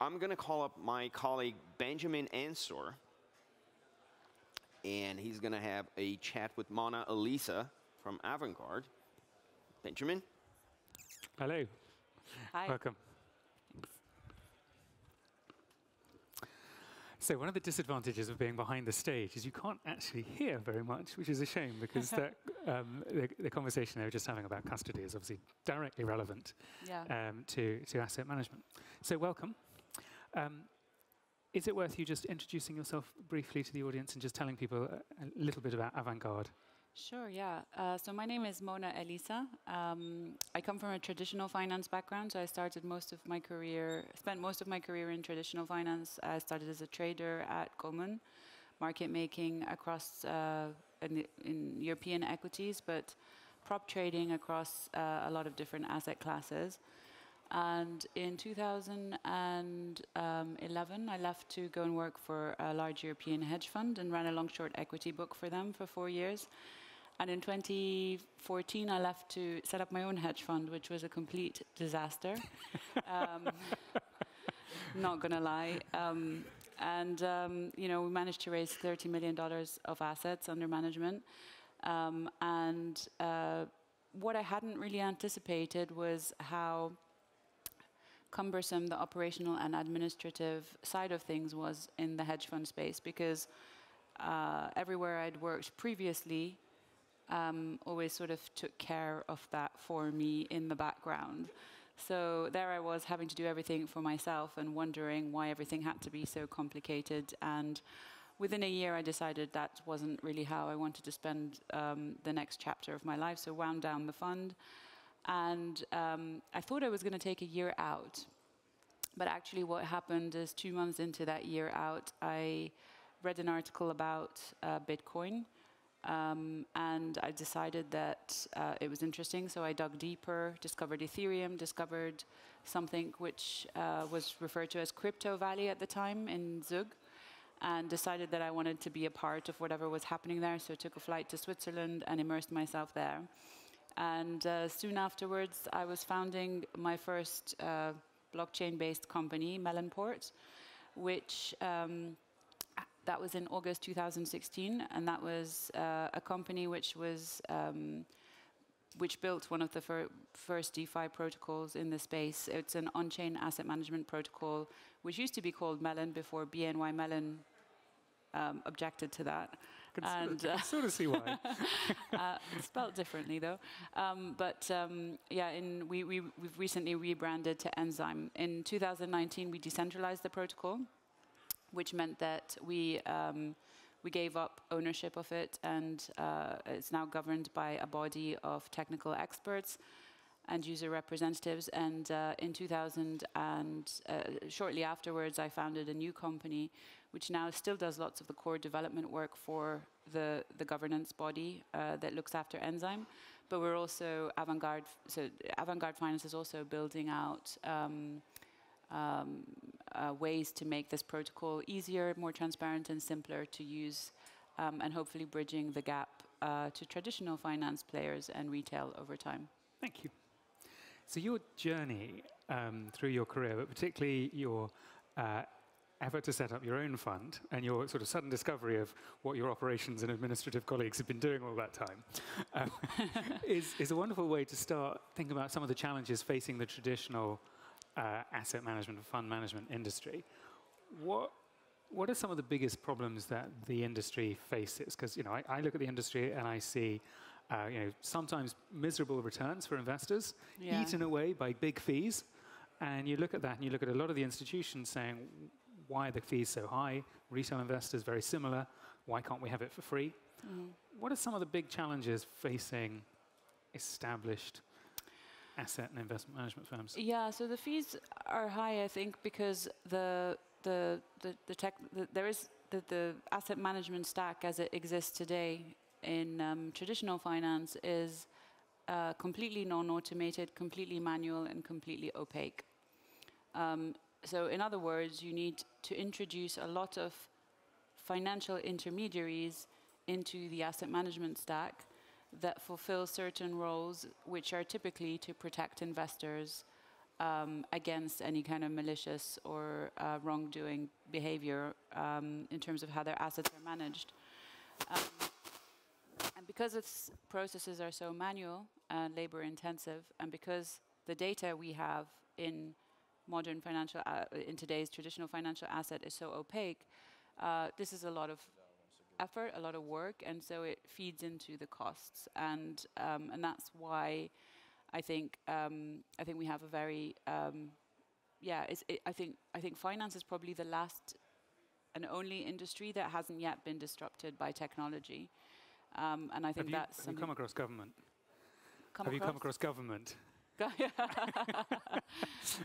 I'm going to call up my colleague Benjamin Ansor, and he's going to have a chat with Mona El Isa from Avantgarde. Benjamin? Hello. Hi. Welcome. Thanks. So one of the disadvantages of being behind the stage is you can't actually hear very much, which is a shame, because the conversation they were just having about custody is obviously directly relevant to asset management. So welcome. Is it worth you just introducing yourself briefly to the audience and just telling people a little bit about Avantgarde? Sure, yeah. So my name is Mona El Isa. I come from a traditional finance background, so I spent most of my career in traditional finance. I started as a trader at Goldman, market making across in European equities, but prop trading across a lot of different asset classes. And in 2011, I left to go and work for a large European hedge fund and ran a long-short equity book for them for 4 years. And in 2014, I left to set up my own hedge fund, which was a complete disaster. Not going to lie. You know, we managed to raise $30 million of assets under management. What I hadn't really anticipated was how cumbersome the operational and administrative side of things was in the hedge fund space, because everywhere I'd worked previously always sort of took care of that for me in the background. So there I was having to do everything for myself and wondering why everything had to be so complicated. And within a year, I decided that wasn't really how I wanted to spend the next chapter of my life, so wound down the fund. And I thought I was going to take a year out. But actually what happened is 2 months into that year out, I read an article about Bitcoin. And I decided that it was interesting, so I dug deeper, discovered Ethereum, discovered something which was referred to as Crypto Valley at the time in Zug, and decided that I wanted to be a part of whatever was happening there, so I took a flight to Switzerland and immersed myself there. And soon afterwards, I was founding my first blockchain-based company, Melonport, which that was in August 2016, and that was a company which was which built one of the first DeFi protocols in the space. It's an on-chain asset management protocol, which used to be called Mellon before BNY Mellon objected to that. I can sort of see why. Spelled differently, though. Yeah, we've recently rebranded to Enzyme. In 2019, we decentralized the protocol, which meant that we gave up ownership of it, and it's now governed by a body of technical experts and user representatives. And shortly afterwards, I founded a new company, which now still does lots of the core development work for the governance body that looks after Enzyme. But we're also Avantgarde. So Avantgarde Finance is also building out ways to make this protocol easier, more transparent, and simpler to use, and hopefully bridging the gap to traditional finance players and retail over time. Thank you. So your journey through your career, but particularly your effort to set up your own fund and your sort of sudden discovery of what your operations and administrative colleagues have been doing all that time is a wonderful way to start thinking about some of the challenges facing the traditional asset management and fund management industry. What are some of the biggest problems that the industry faces? Because you know, I look at the industry and I see you know, sometimes miserable returns for investors, eaten away by big fees. And you look at that and you look at a lot of the institutions saying, why are the fees so high? Retail investors, very similar. Why can't we have it for free? Mm-hmm. What are some of the big challenges facing established asset and investment management firms? Yeah, so the fees are high, I think, because the asset management stack as it exists today in traditional finance is completely non-automated, completely manual, and completely opaque. So in other words, you need to introduce a lot of financial intermediaries into the asset management stack that fulfill certain roles, which are typically to protect investors against any kind of malicious or wrongdoing behavior in terms of how their assets are managed. And because its processes are so manual and labor intensive, and because the data we have in modern financial, in today's traditional financial asset is so opaque, this is a lot of effort, a lot of work, and so it feeds into the costs, and that's why I think we have a very I think finance is probably the last and only industry that hasn't yet been disrupted by technology, and I think that's something. Have you come across government?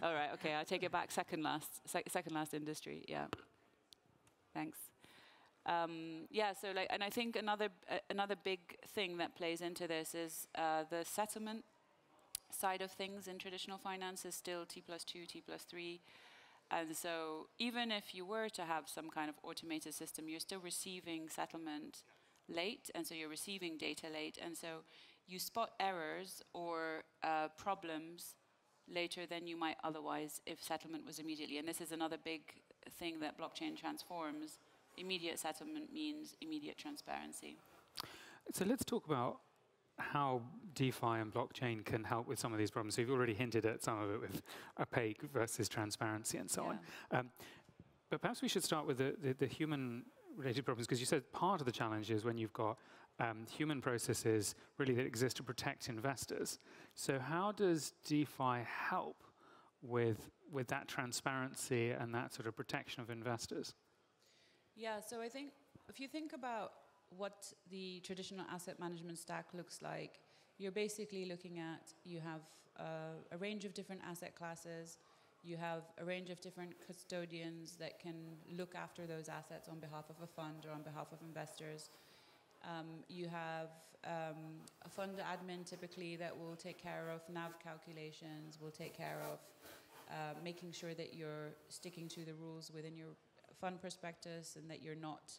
All right, okay, I'll take it back. Second last industry, yeah. Thanks. Yeah, so like, and I think another big thing that plays into this is the settlement side of things in traditional finance is still T+2, T+3. And so even if you were to have some kind of automated system, you're still receiving settlement late, and so you're receiving data late. And so you spot errors or problems later than you might otherwise if settlement was immediately. And this is another big thing that blockchain transforms. Immediate settlement means immediate transparency. So let's talk about how DeFi and blockchain can help with some of these problems. So you've already hinted at some of it with opaque versus transparency and so on. But perhaps we should start with the human-related problems, because you said part of the challenge is when you've got human processes really that exist to protect investors. So how does DeFi help with that transparency and that sort of protection of investors? Yeah, so I think if you think about what the traditional asset management stack looks like, you're basically looking at, you have a range of different asset classes, you have a range of different custodians that can look after those assets on behalf of a fund or on behalf of investors. You have a fund admin typically that will take care of NAV calculations, will take care of making sure that you're sticking to the rules within your fund prospectus and that you're not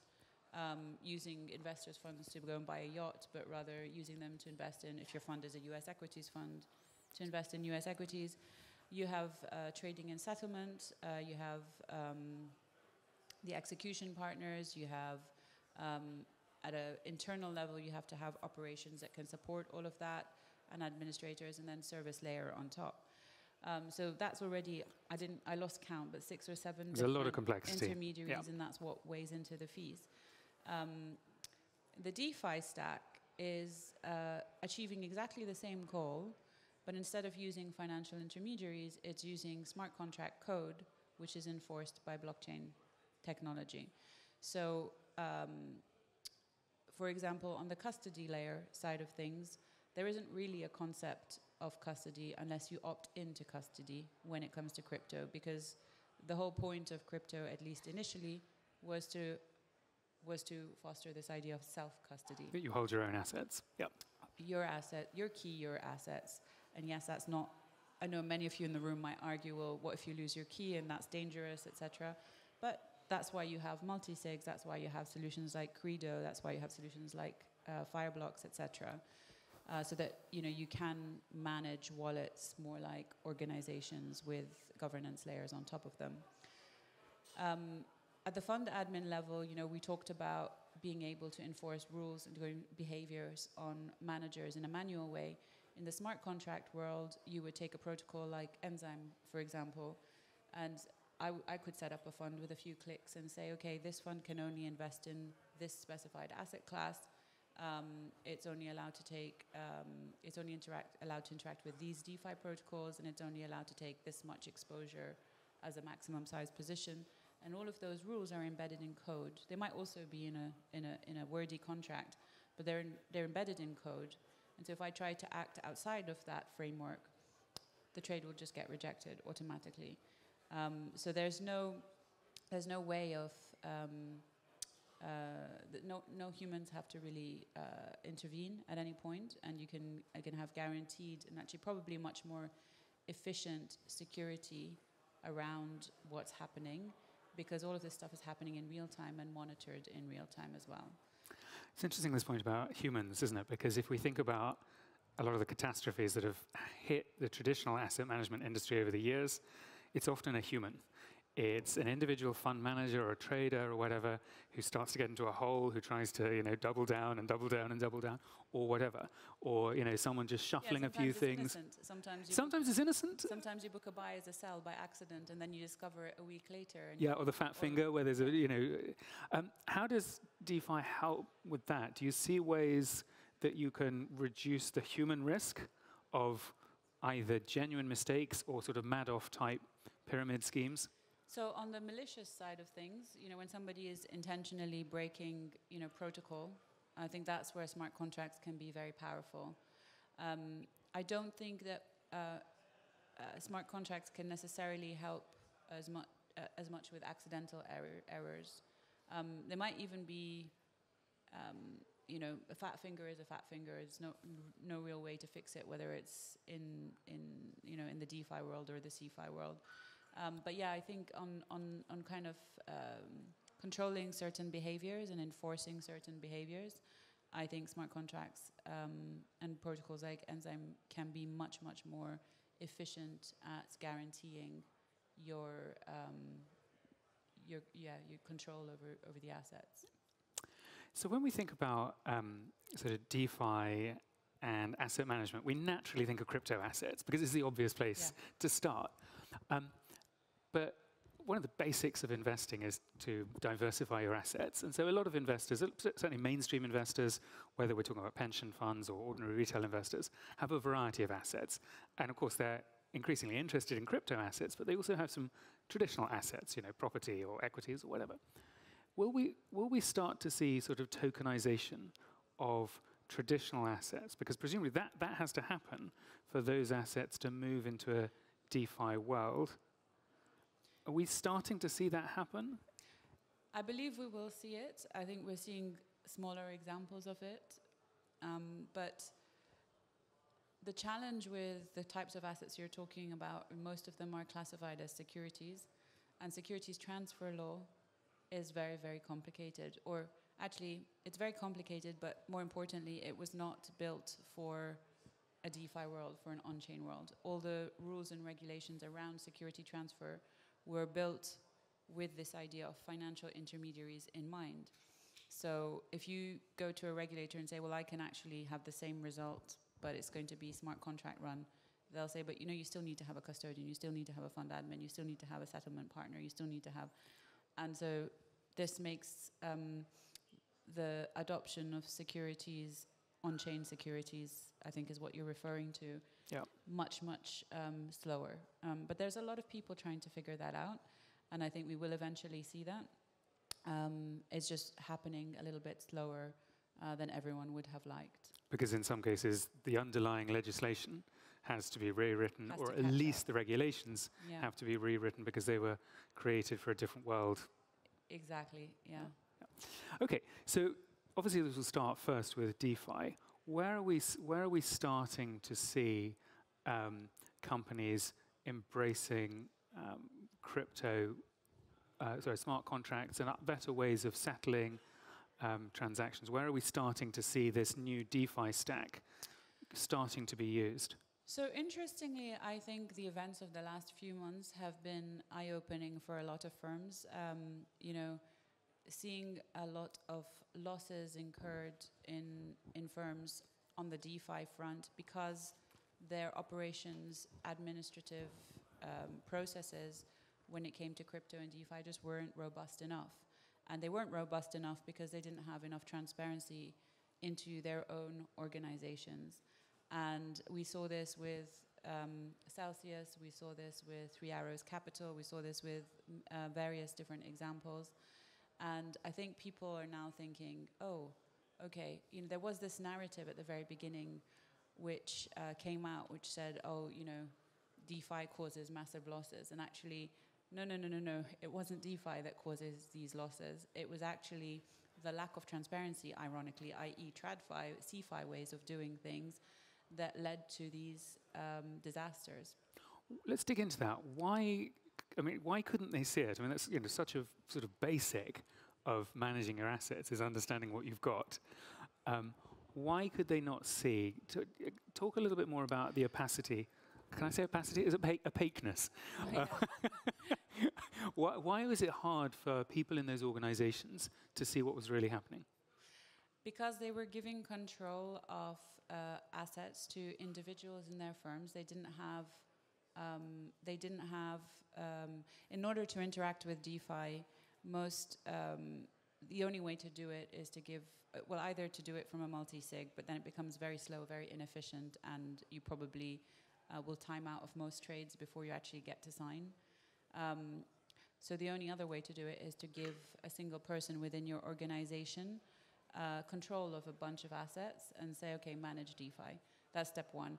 using investors' funds to go and buy a yacht, but rather using them to invest in, if your fund is a US equities fund, to invest in US equities. You have trading and settlement, you have the execution partners, you have, at an internal level, you have to have operations that can support all of that, and administrators, and then service layer on top. So that's already, I lost count, but 6 or 7 there's a lot of complexity. Intermediaries, yeah. And that's what weighs into the fees. The DeFi stack is achieving exactly the same goal, but instead of using financial intermediaries, it's using smart contract code, which is enforced by blockchain technology. So, for example, on the custody layer side of things, there isn't really a concept of custody unless you opt into custody when it comes to crypto, because the whole point of crypto, at least initially, was to foster this idea of self-custody. That you hold your own assets. Yep. Your assets. And yes, that's not, I know many of you in the room might argue, well, what if you lose your key and that's dangerous, etc. But that's why you have multi-sigs, that's why you have solutions like Credo, that's why you have solutions like Fireblocks, etc. So that you can manage wallets more like organizations with governance layers on top of them. At the fund admin level, we talked about being able to enforce rules and doing behaviors on managers in a manual way. In the smart contract world, you would take a protocol like Enzyme, for example, and I could set up a fund with a few clicks and say, okay, this fund can only invest in this specified asset class. It's only allowed to take, allowed to interact with these DeFi protocols, and it's only allowed to take this much exposure as a maximum size position. And all of those rules are embedded in code. They might also be in a wordy contract, but they're embedded in code. And so if I try to act outside of that framework, the trade will just get rejected automatically. So there's no way of no humans have to really intervene at any point, and you can have guaranteed and actually probably much more efficient security around what's happening, because all of this stuff is happening in real time and monitored in real time as well. It's interesting, this point about humans, isn't it? Because if we think about a lot of the catastrophes that have hit the traditional asset management industry over the years, it's often a human. It's an individual fund manager or a trader or whatever who starts to get into a hole, who tries to double down and double down and double down, or whatever. Or someone just shuffling a few things. Innocent. Sometimes it's innocent. Sometimes you book a buy as a sell by accident, and then you discover it a week later. And yeah, or the fat finger where there's a How does DeFi help with that? Do you see ways that you can reduce the human risk of either genuine mistakes or sort of Madoff type pyramid schemes? So on the malicious side of things, when somebody is intentionally breaking, protocol, I think that's where smart contracts can be very powerful. I don't think that smart contracts can necessarily help as much with accidental errors. There might even be, a fat finger is a fat finger. There's no real way to fix it, whether it's in the DeFi world or the CeFi world. But yeah, I think on kind of controlling certain behaviors and enforcing certain behaviors, I think smart contracts and protocols like Enzyme can be much, much more efficient at guaranteeing your control over the assets. So when we think about sort of DeFi and asset management, we naturally think of crypto assets because it's the obvious place to start. But one of the basics of investing is to diversify your assets. And so a lot of investors, certainly mainstream investors, whether we're talking about pension funds or ordinary retail investors, have a variety of assets. And of course, they're increasingly interested in crypto assets, but they also have some traditional assets, property or equities or whatever. Will we start to see sort of tokenization of traditional assets? Because presumably that has to happen for those assets to move into a DeFi world. Are we starting to see that happen? I believe we will see it. I think we're seeing smaller examples of it. But the challenge with the types of assets you're talking about, most of them are classified as securities. And securities transfer law is very, very complicated. Or actually, it's very complicated, but more importantly, it was not built for a DeFi world, for an on-chain world. All the rules and regulations around security transfer were built with this idea of financial intermediaries in mind. So if you go to a regulator and say, well, I can actually have the same result, but it's going to be smart contract run, they'll say, but you still need to have a custodian, you still need to have a fund admin, you still need to have a settlement partner, you still need to have... And so this makes the adoption of securities, on-chain securities, I think is what you're referring to, much, much slower. But there's a lot of people trying to figure that out, and I think we will eventually see that. It's just happening a little bit slower than everyone would have liked. Because in some cases, the underlying legislation has to be rewritten, or at least the regulations have to be rewritten because they were created for a different world. Exactly, yeah. Okay, so... Obviously, this will start first with DeFi. Where are we starting to see companies embracing crypto, smart contracts and better ways of settling transactions? Where are we starting to see this new DeFi stack starting to be used? So interestingly, I think the events of the last few months have been eye-opening for a lot of firms. Seeing a lot of losses incurred in firms on the DeFi front because their operations, administrative processes, when it came to crypto and DeFi, just weren't robust enough. And they weren't robust enough because they didn't have enough transparency into their own organizations. And we saw this with Celsius, we saw this with 3 Arrows Capital, we saw this with various different examples. And I think people are now thinking, oh, okay, there was this narrative at the very beginning which came out which said, oh, DeFi causes massive losses. And actually, no, it wasn't DeFi that causes these losses. It was actually the lack of transparency, ironically, i.e. TradFi, CeFi ways of doing things that led to these disasters. Let's dig into that. Why couldn't they see it? That's such a sort of basic of managing your assets is understanding what you've got. Why could they not see? Talk a little bit more about the opacity. Can I say opacity? Is it opaqueness? Why was it hard for people in those organizations to see what was really happening? Because they were giving control of assets to individuals in their firms. They didn't have, in order to interact with DeFi, the only way to do it is to give, well, either to do it from a multi-sig, but then it becomes very slow, very inefficient, and you probably will time out of most trades before you actually get to sign. So the only other way to do it is to give a single person within your organization control of a bunch of assets and say, okay, manage DeFi. That's step one.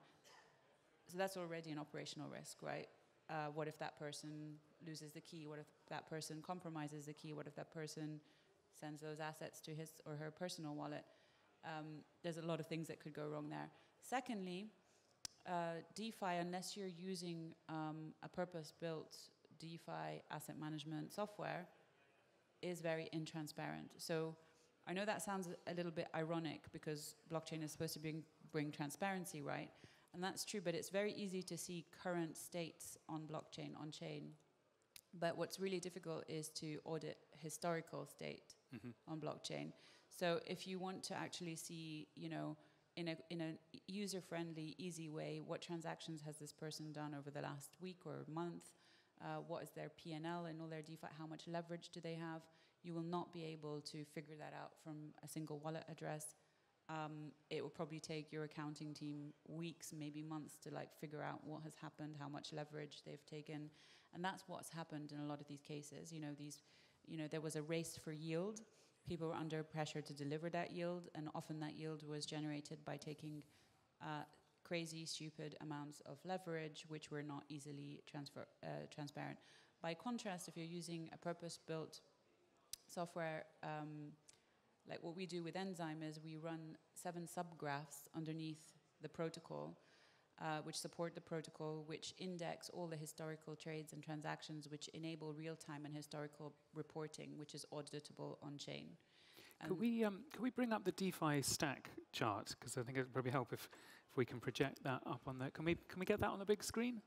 So that's already an operational risk, right? What if that person loses the key? What if that person compromises the key? What if that person sends those assets to his or her personal wallet? There's a lot of things that could go wrong there. Secondly, DeFi, unless you're using a purpose-built DeFi asset management software, is very intransparent. So I know that sounds a little bit ironic because blockchain is supposed to bring transparency, right? And that's true, but it's very easy to see current states on blockchain, on chain. But what's really difficult is to audit historical state on blockchain. So if you want to actually see, you know, in a user-friendly, easy way, what transactions has this person done over the last week or month? What is their P&L and all their DeFi? How much leverage do they have? You will not be able to figure that out from a single wallet address. It will probably take your accounting team weeks, maybe months, to like figure out what has happened, how much leverage they've taken, and that's what's happened in a lot of these cases. You know, there was a race for yield. People were under pressure to deliver that yield, and often that yield was generated by taking crazy, stupid amounts of leverage, which were not easily transparent. By contrast, if you're using a purpose-built software, like what we do with Enzyme is we run 7 subgraphs underneath the protocol, which support the protocol, which index all the historical trades and transactions, which enable real-time and historical reporting, which is auditable on-chain. Could we bring up the DeFi stack chart? Because I think it would probably help if we can project that up on the... Can we get that on the big screen?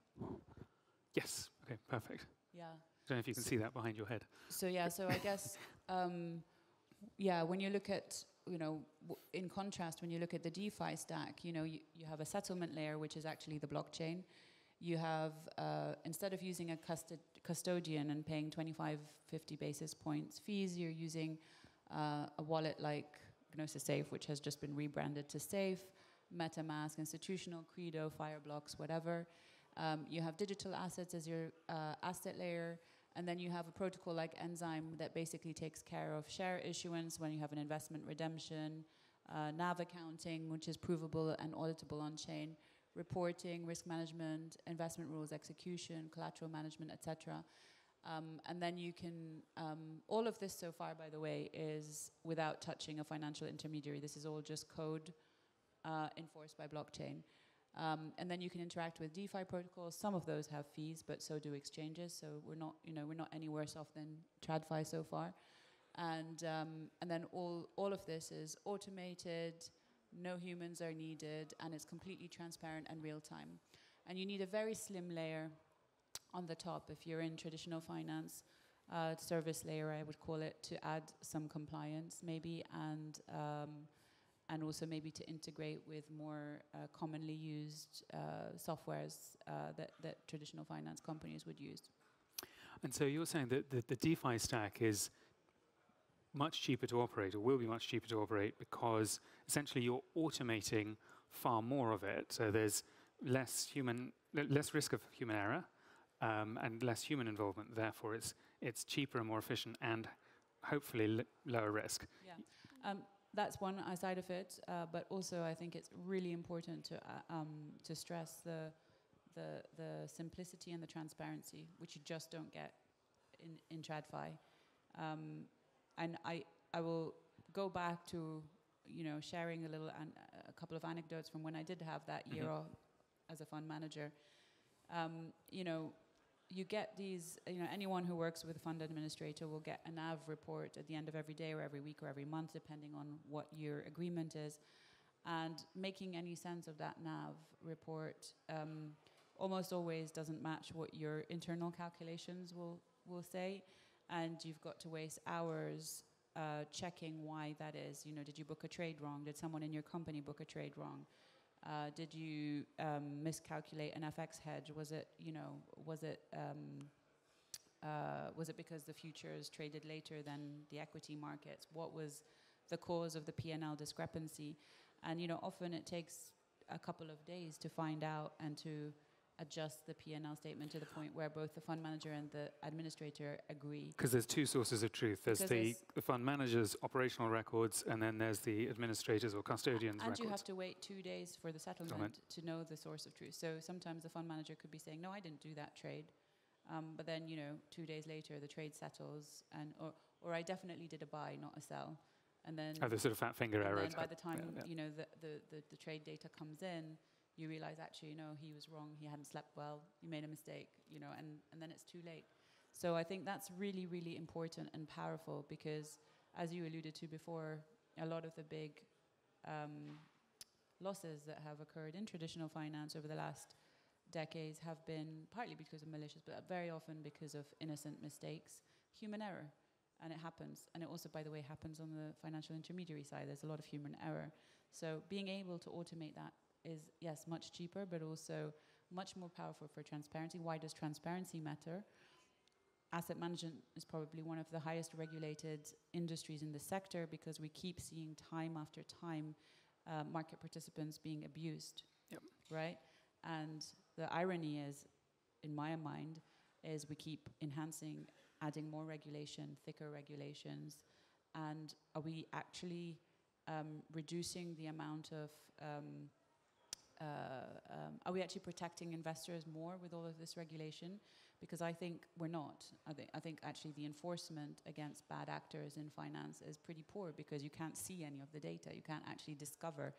Yes. Okay, perfect. Yeah. I don't know if you can see that behind your head. So yeah, so I guess, yeah, when you look at, you know, in contrast, when you look at the DeFi stack, you know, you have a settlement layer, which is actually the blockchain. You have, instead of using a custodian and paying 25, 50 basis points fees, you're using... a wallet like Gnosis Safe, which has just been rebranded to Safe, MetaMask, Institutional, Credo, Fireblocks, whatever. You have digital assets as your asset layer, and then you have a protocol like Enzyme that basically takes care of share issuance when you have an investment redemption, NAV accounting, which is provable and auditable on-chain, reporting, risk management, investment rules execution, collateral management, etc. And then you can, all of this so far, by the way, is without touching a financial intermediary. This is all just code enforced by blockchain. And then you can interact with DeFi protocols. Some of those have fees, but so do exchanges. So we're not, you know, we're not any worse off than TradFi so far. And then all of this is automated, no humans are needed, and it's completely transparent and real time. And you need a very slim layer on the top, if you're in traditional finance, service layer, I would call it, to add some compliance maybe, and also maybe to integrate with more commonly used softwares that traditional finance companies would use. And so you're saying that the DeFi stack is much cheaper to operate, or will be much cheaper to operate, because essentially you're automating far more of it. So there's less risk of human error. And less human involvement, therefore it's cheaper and more efficient and hopefully lower risk. Yeah, that's one side of it, but also I think it's really important to stress the simplicity and the transparency, which you just don't get in TradFi. And I will go back to, you know, sharing a couple of anecdotes from when I did have that year off as a fund manager. You know, you get these, you know, anyone who works with a fund administrator will get a NAV report at the end of every day or every week or every month, depending on what your agreement is. And making any sense of that NAV report almost always doesn't match what your internal calculations will say. And you've got to waste hours checking why that is. You know, did you book a trade wrong? Did someone in your company book a trade wrong? Did you miscalculate an FX hedge? Was it, you know, was it because the futures traded later than the equity markets? What was the cause of the P&L discrepancy? And, you know, often it takes a couple of days to find out and to adjust the P&L statement to the point where both the fund manager and the administrator agree. Because there's two sources of truth. There's the fund manager's operational records, and then there's the administrator's or custodian's records. And you have to wait 2 days for the settlement to know the source of truth. So sometimes the fund manager could be saying, no, I didn't do that trade. But then, you know, 2 days later, the trade settles, and or I definitely did a buy, not a sell. And then the sort of fat finger error. And then by the time you know the trade data comes in, you realize actually, no, he was wrong. He hadn't slept well. You made a mistake, you know, and then it's too late. So I think that's really, really important and powerful because, as you alluded to before, a lot of the big losses that have occurred in traditional finance over the last decades have been partly because of malicious, but very often because of innocent mistakes, human error. And it happens. And it also, by the way, happens on the financial intermediary side. There's a lot of human error. So being able to automate that is, yes, much cheaper, but also much more powerful for transparency. Why does transparency matter? Asset management is probably one of the highest regulated industries in the sector because we keep seeing time after time market participants being abused, right? And the irony is, in my mind, is we keep enhancing, adding more regulation, thicker regulations, and are we actually reducing the amount of, are we actually protecting investors more with all of this regulation? Because I think we're not. I think actually the enforcement against bad actors in finance is pretty poor because you can't see any of the data. You can't actually discover,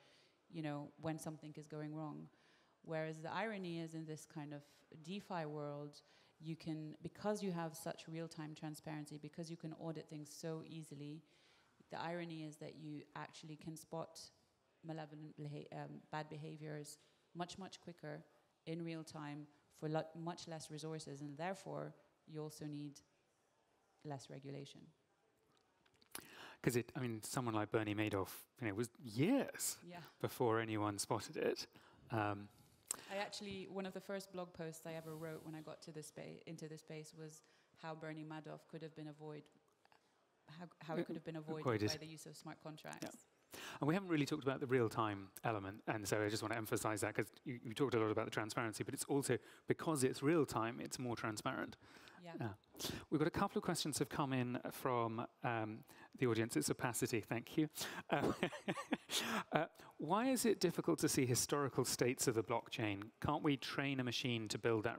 you know, when something is going wrong. Whereas the irony is in this kind of DeFi world, you can, because you have such real-time transparency, because you can audit things so easily, the irony is that you actually can spot malevolent bad behaviors much, much quicker in real time for much less resources, and therefore you also need less regulation. Because it, I mean, someone like Bernie Madoff, you know, it was years before anyone spotted it. I actually, one of the first blog posts I ever wrote when I got to this space, into this space, was how Bernie Madoff could have been avoided by the use of smart contracts. Yeah. And we haven't really talked about the real-time element, and so I just want to emphasize that because you talked a lot about the transparency, but it's also because it's real-time, it's more transparent. Yeah. We've got a couple of questions have come in from the audience. It's opacity, thank you. Why is it difficult to see historical states of the blockchain? Can't we train a machine to build that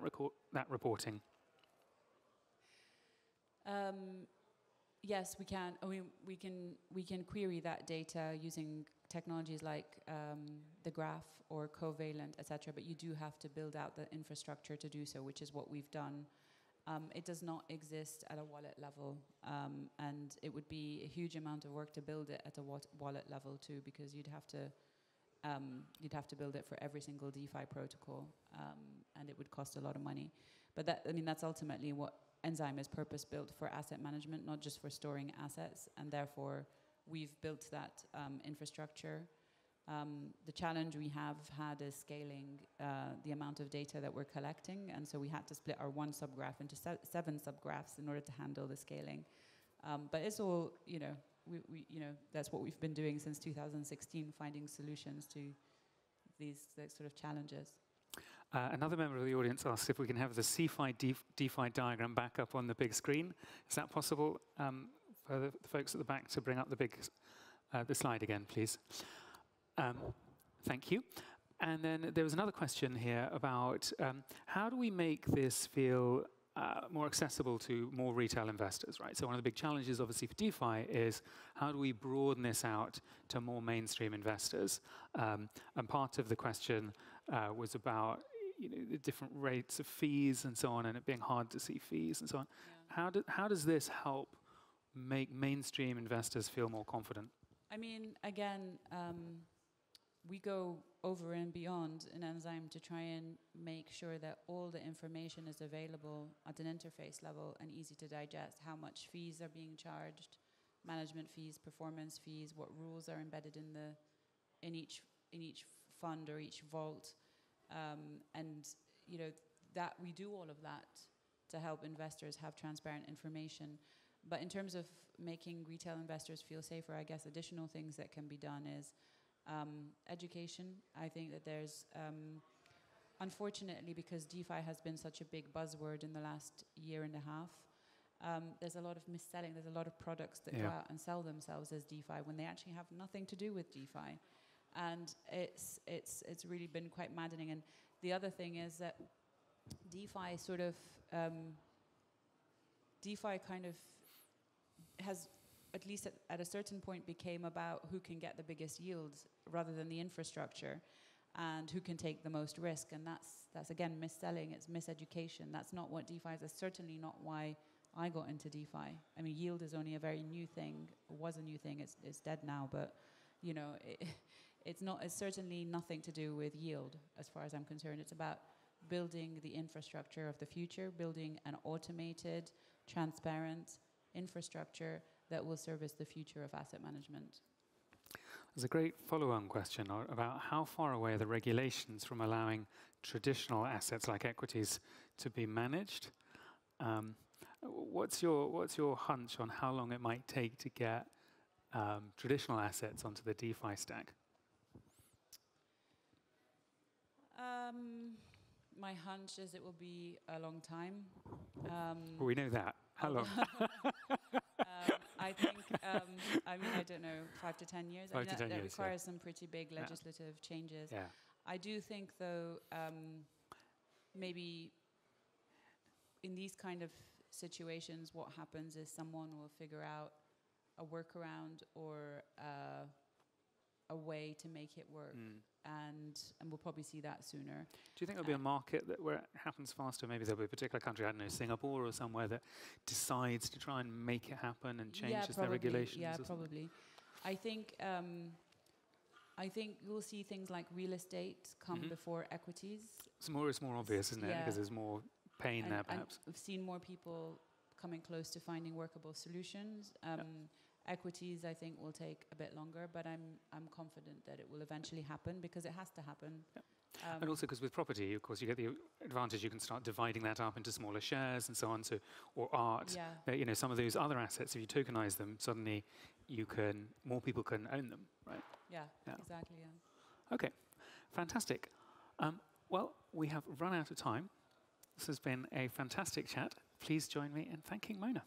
reporting? Yes, we can. I mean, we can query that data using technologies like the graph or covalent, etc. But you do have to build out the infrastructure to do so, which is what we've done. It does not exist at a wallet level, and it would be a huge amount of work to build it at a wallet level too, because you'd have to build it for every single DeFi protocol, and it would cost a lot of money. But that, I mean, that's ultimately what Enzyme is purpose-built for: asset management, not just for storing assets, and therefore we've built that infrastructure. The challenge we have had is scaling the amount of data that we're collecting, and so we had to split our one subgraph into seven subgraphs in order to handle the scaling. But it's all, you know, that's what we've been doing since 2016, finding solutions to these sort of challenges. Another member of the audience asks if we can have the CeFi DeFi diagram back up on the big screen. Is that possible for the folks at the back to bring up the the slide again, please? Thank you. And then there was another question here about how do we make this feel more accessible to more retail investors, right? So one of the big challenges, obviously, for DeFi is how do we broaden this out to more mainstream investors? And part of the question was about, you know, the different rates of fees and so on, and it being hard to see fees and so on. Yeah. How does this help make mainstream investors feel more confident? I mean, again, we go over and beyond in Enzyme to try and make sure that all the information is available at an interface level and easy to digest. How much fees are being charged, management fees, performance fees, what rules are embedded in the in each fund or each vault, and you know that we do all of that to help investors have transparent information. But in terms of making retail investors feel safer, I guess additional things that can be done is education. I think that there's, unfortunately, because DeFi has been such a big buzzword in the last year and a half, there's a lot of mis-selling. There's a lot of products that go out and sell themselves as DeFi when they actually have nothing to do with DeFi. And it's really been quite maddening. And the other thing is that DeFi sort of, DeFi kind of has, at least at a certain point, became about who can get the biggest yields rather than the infrastructure and who can take the most risk. And that's again, mis-selling, it's miseducation. That's not what DeFi is. That's certainly not why I got into DeFi. I mean, yield is only a very new thing. It was a new thing. It's dead now, but you know, it's certainly nothing to do with yield as far as I'm concerned. It's about building the infrastructure of the future, building an automated, transparent infrastructure that will service the future of asset management. There's a great follow-on question about how far away are the regulations from allowing traditional assets like equities to be managed. What's your hunch on how long it might take to get traditional assets onto the DeFi stack? My hunch is it will be a long time. Well, we know that. How long? I think, I mean, I don't know, 5 to 10 years. That requires some pretty big legislative changes. Yeah. I do think, though, maybe in these kind of situations, what happens is someone will figure out a workaround or a way to make it work. Mm. And we'll probably see that sooner. Do you think there'll be a market that where it happens faster? Maybe there'll be a particular country, I don't know, Singapore or somewhere, that decides to try and make it happen and changes their regulations? Yeah, probably. I think we'll see things like real estate come before equities. It's more obvious, isn't it? Because there's more pain there, perhaps. We've seen more people coming close to finding workable solutions. Equities, I think, will take a bit longer, but I'm confident that it will eventually happen because it has to happen. Yeah. And also because with property, of course, you get the advantage you can start dividing that up into smaller shares and so on. So, or art, you know, some of those other assets, if you tokenize them, suddenly you can people can own them, right? Yeah. Exactly. Yeah. Okay, fantastic. Well, we have run out of time. This has been a fantastic chat. Please join me in thanking Mona.